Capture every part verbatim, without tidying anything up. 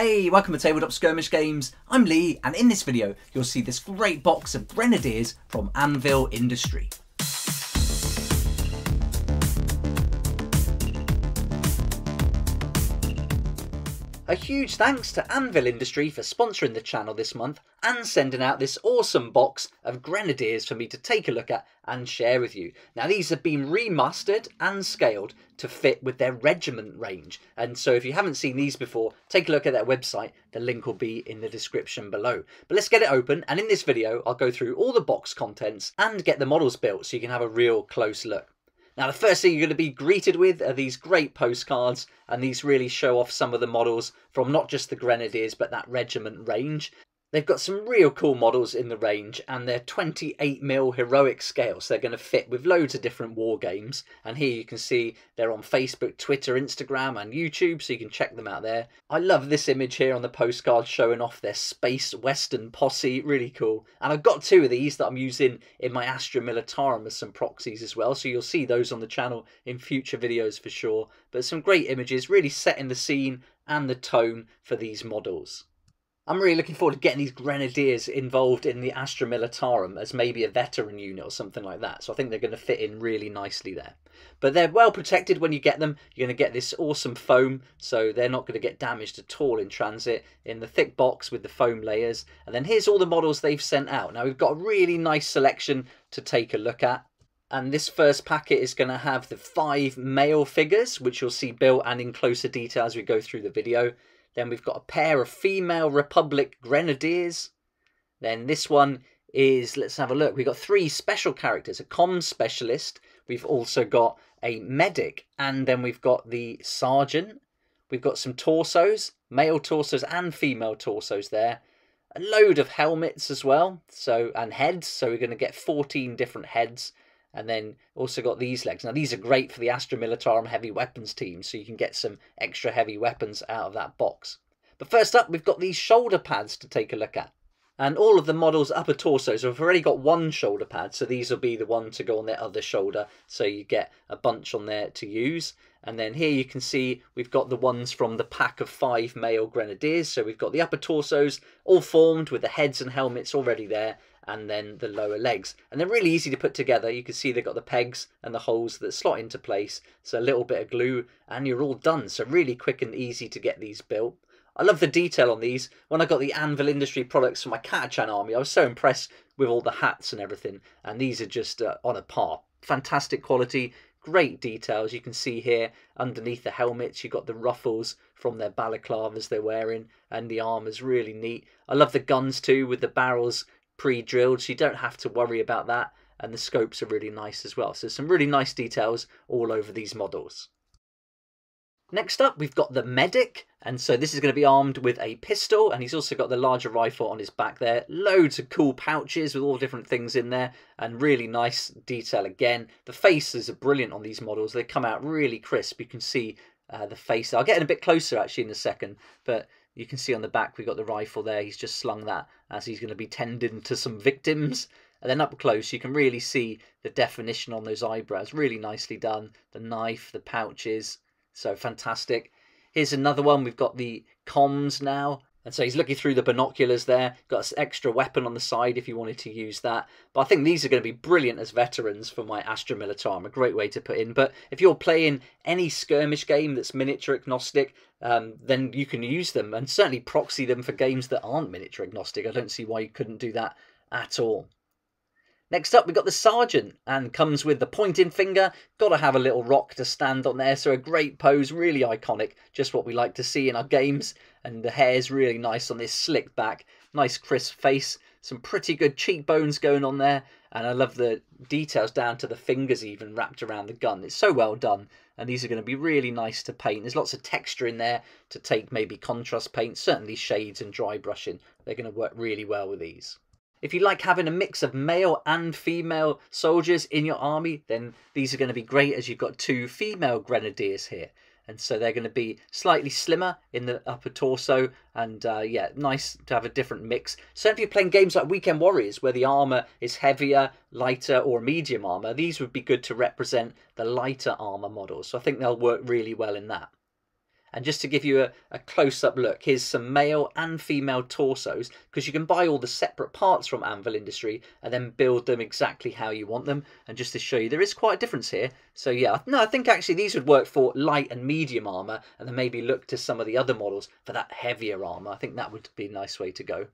Hey, welcome to Tabletop Skirmish Games. I'm Lee, and in this video, you'll see this great box of Grenadiers from Anvil Industry. A huge thanks to Anvil Industry for sponsoring the channel this month and sending out this awesome box of Grenadiers for me to take a look at and share with you. Now these have been remastered and scaled to fit with their regiment range, and so if you haven't seen these before, take a look at their website. The link will be in the description below. But let's get it open, and in this video I'll go through all the box contents and get the models built so you can have a real close look. Now the first thing you're going to be greeted with are these great postcards, and these really show off some of the models from not just the Grenadiers but that regiment range. They've got some real cool models in the range, and they're twenty-eight millimeter heroic scale, so they're going to fit with loads of different war games. And here you can see they're on Facebook, Twitter, Instagram and YouTube, so you can check them out there. I love this image here on the postcard showing off their space western posse, really cool. And I've got two of these that I'm using in my Astra Militarum as some proxies as well, so you'll see those on the channel in future videos for sure. But some great images, really setting the scene and the tone for these models. I'm really looking forward to getting these Grenadiers involved in the Astra Militarum as maybe a veteran unit or something like that. So I think they're going to fit in really nicely there. But they're well protected when you get them. You're going to get this awesome foam, so they're not going to get damaged at all in transit, in the thick box with the foam layers. And then here's all the models they've sent out. Now we've got a really nice selection to take a look at. And this first packet is going to have the five male figures, which you'll see built and in closer detail as we go through the video. Then we've got a pair of female Republic Grenadiers. Then this one is, let's have a look, we've got three special characters, a comms specialist, we've also got a medic, and then we've got the sergeant. We've got some torsos, male torsos and female torsos there. A load of helmets as well, so and heads, so we're going to get fourteen different heads. And then also got these legs. Now these are great for the Astra Militarum heavy weapons team, so you can get some extra heavy weapons out of that box. But first up, we've got these shoulder pads to take a look at. And all of the models' upper torsos have already got one shoulder pad, so these will be the one to go on their other shoulder, so you get a bunch on there to use. And then here you can see we've got the ones from the pack of five male Grenadiers, so we've got the upper torsos all formed with the heads and helmets already there, and then the lower legs. And they're really easy to put together. You can see they've got the pegs and the holes that slot into place, so a little bit of glue and you're all done. So really quick and easy to get these built. I love the detail on these. When I got the Anvil Industry products for my Catachan army, I was so impressed with all the hats and everything. And these are just uh, on a par. Fantastic quality, great details. You can see here underneath the helmets, you've got the ruffles from their balaclavas they're wearing, and the armor's really neat. I love the guns too, with the barrels pre-drilled, so you don't have to worry about that. And the scopes are really nice as well. So some really nice details all over these models. Next up, we've got the medic, and so this is going to be armed with a pistol, and he's also got the larger rifle on his back there. Loads of cool pouches with all different things in there, and really nice detail again. The faces are brilliant on these models. They come out really crisp. You can see uh, the face. I'll get in a bit closer actually in a second, but you can see on the back we've got the rifle there. He's just slung that as he's going to be tending to some victims. And then up close you can really see the definition on those eyebrows. Really nicely done. The knife, the pouches. So fantastic. Here's another one. We've got the comms now. And so he's looking through the binoculars there. Got an extra weapon on the side if you wanted to use that. But I think these are going to be brilliant as veterans for my Astra Militarum. A great way to put in. But if you're playing any skirmish game that's miniature agnostic, um, then you can use them. And certainly proxy them for games that aren't miniature agnostic. I don't see why you couldn't do that at all. Next up, we've got the sergeant, and comes with the pointing finger. Got to have a little rock to stand on there, so a great pose, really iconic, just what we like to see in our games. And the hair's really nice on this slicked back, nice crisp face, some pretty good cheekbones going on there. And I love the details down to the fingers even wrapped around the gun. It's so well done, and these are going to be really nice to paint. There's lots of texture in there to take, maybe contrast paint, certainly shades and dry brushing. They're going to work really well with these. If you like having a mix of male and female soldiers in your army, then these are going to be great, as you've got two female Grenadiers here. And so they're going to be slightly slimmer in the upper torso. And uh, yeah, nice to have a different mix. So if you're playing games like Weekend Warriors, where the armour is heavier, lighter or medium armour, these would be good to represent the lighter armour models. So I think they'll work really well in that. And just to give you a, a close-up look, here's some male and female torsos, because you can buy all the separate parts from Anvil Industry and then build them exactly how you want them. And just to show you, there is quite a difference here. So yeah, no, I think actually these would work for light and medium armour, and then maybe look to some of the other models for that heavier armour. I think that would be a nice way to go.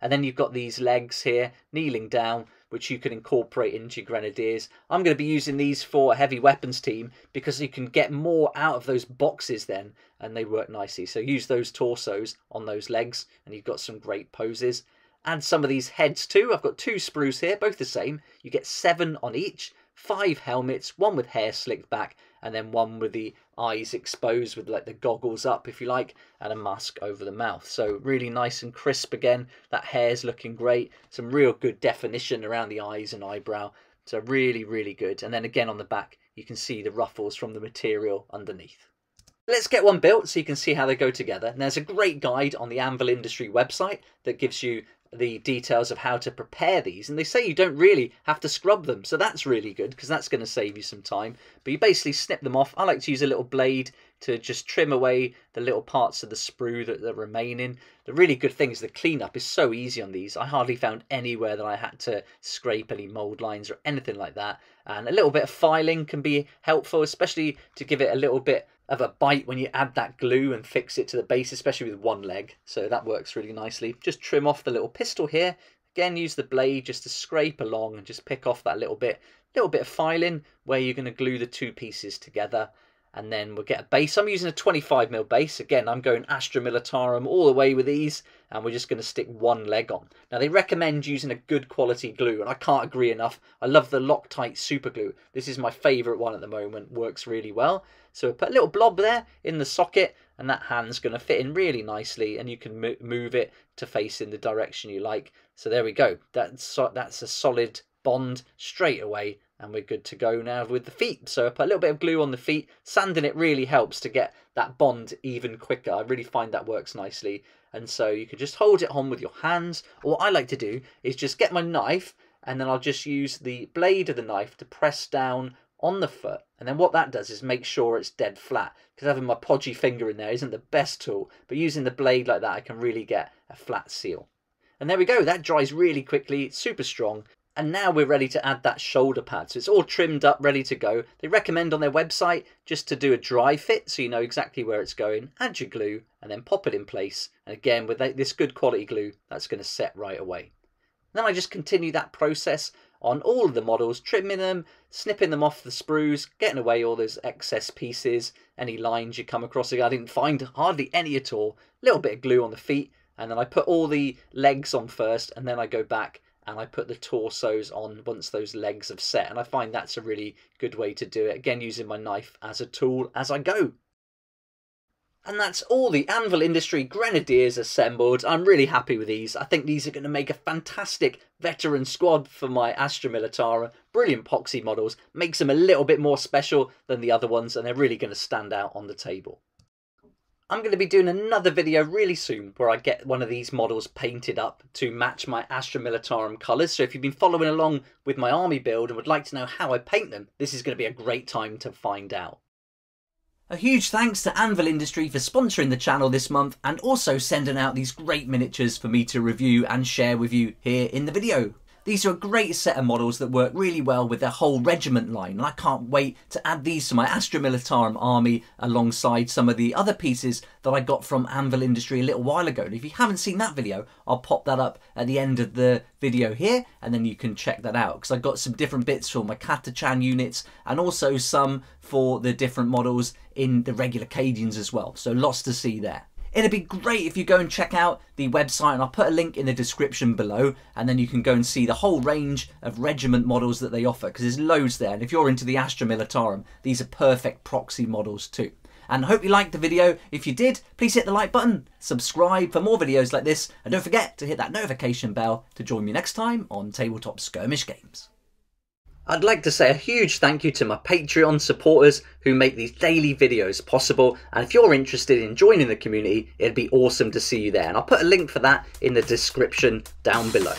And then you've got these legs here, kneeling down, which you can incorporate into your Grenadiers. I'm going to be using these for a heavy weapons team because you can get more out of those boxes then, and they work nicely. So use those torsos on those legs, and you've got some great poses. And some of these heads too. I've got two sprues here, both the same. You get seven on each, five helmets, one with hair slicked back, and then one with the eyes exposed with like the goggles up, if you like, and a mask over the mouth. So really nice and crisp again. That hair's looking great. Some real good definition around the eyes and eyebrow. So really, really good. And then again on the back, you can see the ruffles from the material underneath. Let's get one built so you can see how they go together. And there's a great guide on the Anvil Industry website that gives you the details of how to prepare these, and they say you don't really have to scrub them, so that's really good because that's going to save you some time. But you basically snip them off. I like to use a little blade to just trim away the little parts of the sprue that are remaining. The really good thing is the cleanup is so easy on these. I hardly found anywhere that I had to scrape any mold lines or anything like that. And a little bit of filing can be helpful, especially to give it a little bit of a bite when you add that glue and fix it to the base, especially with one leg. So that works really nicely. Just trim off the little pistol here. Again, use the blade just to scrape along and just pick off that little bit, little bit of filing where you're going to glue the two pieces together. And then we'll get a base. I'm using a twenty-five mil base. Again, I'm going Astra Militarum all the way with these, and we're just going to stick one leg on. Now, they recommend using a good quality glue, and I can't agree enough. I love the Loctite super glue. This is my favourite one at the moment. Works really well. So we'll put a little blob there in the socket, and that hand's going to fit in really nicely, and you can mo move it to face in the direction you like. So there we go. That's, so that's a solid bond straight away. And we're good to go now with the feet. So I put a little bit of glue on the feet. Sanding it really helps to get that bond even quicker. I really find that works nicely. And so you can just hold it on with your hands. Or what I like to do is just get my knife, and then I'll just use the blade of the knife to press down on the foot. And then what that does is make sure it's dead flat, because having my podgy finger in there isn't the best tool. But using the blade like that, I can really get a flat seal. And there we go. That dries really quickly. It's super strong. And now we're ready to add that shoulder pad. So it's all trimmed up, ready to go. They recommend on their website just to do a dry fit so you know exactly where it's going. Add your glue and then pop it in place. And again, with this good quality glue, that's going to set right away. Then I just continue that process on all of the models, trimming them, snipping them off the sprues, getting away all those excess pieces, any lines you come across. I didn't find hardly any at all. A little bit of glue on the feet. And then I put all the legs on first, and then I go back and I put the torsos on once those legs have set. And I find that's a really good way to do it. Again, using my knife as a tool as I go. And that's all the Anvil Industry Grenadiers assembled. I'm really happy with these. I think these are going to make a fantastic veteran squad for my Astra Militarum. Brilliant poxy models. Makes them a little bit more special than the other ones. And they're really going to stand out on the table. I'm going to be doing another video really soon where I get one of these models painted up to match my Astra Militarum colours. So if you've been following along with my army build and would like to know how I paint them, this is going to be a great time to find out. A huge thanks to Anvil Industry for sponsoring the channel this month and also sending out these great miniatures for me to review and share with you here in the video. These are a great set of models that work really well with their whole regiment line, and I can't wait to add these to my Astra Militarum army alongside some of the other pieces that I got from Anvil Industry a little while ago. And if you haven't seen that video, I'll pop that up at the end of the video here, and then you can check that out, because I got some different bits for my Catachan units and also some for the different models in the regular Cadians as well. So lots to see there. It'd be great if you go and check out the website, and I'll put a link in the description below, and then you can go and see the whole range of regiment models that they offer, because there's loads there. And if you're into the Astra Militarum, these are perfect proxy models too. And I hope you liked the video. If you did, please hit the like button, subscribe for more videos like this, and don't forget to hit that notification bell to join me next time on Tabletop Skirmish Games. I'd like to say a huge thank you to my Patreon supporters who make these daily videos possible, and if you're interested in joining the community, it'd be awesome to see you there, and I'll put a link for that in the description down below.